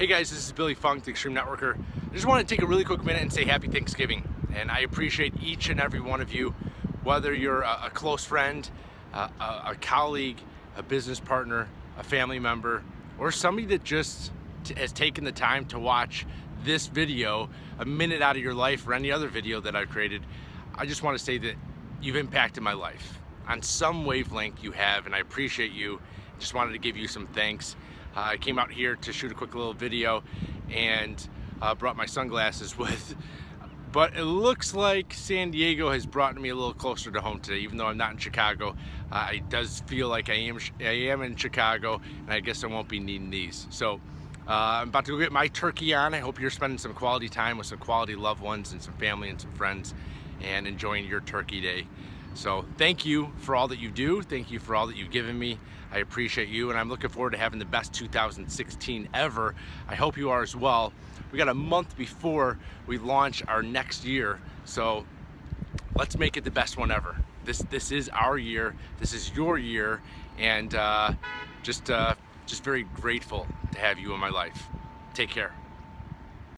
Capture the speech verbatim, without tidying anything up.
Hey guys, this is Billy Funk, the Extreme Networker. I just want to take a really quick minute and say happy Thanksgiving. And I appreciate each and every one of you, whether you're a, a close friend, uh, a, a colleague, a business partner, a family member, or somebody that just t has taken the time to watch this video, a minute out of your life, or any other video that I've created. I just want to say that you've impacted my life. On some wavelength you have, and I appreciate you. Just wanted to give you some thanks. Uh, I came out here to shoot a quick little video and uh, brought my sunglasses with, but it looks like San Diego has brought me a little closer to home today, even though I'm not in Chicago. Uh, it does feel like I am, I am in Chicago, and I guess I won't be needing these. So uh, I'm about to go get my turkey on. I hope you're spending some quality time with some quality loved ones and some family and some friends and enjoying your turkey day. So thank you for all that you do. Thank you for all that you've given me. I appreciate you, and I'm looking forward to having the best two thousand sixteen ever. I hope you are as well. We got a month before we launch our next year, so let's make it the best one ever. This this is our year. This is your year, and uh, just uh, just very grateful to have you in my life. Take care.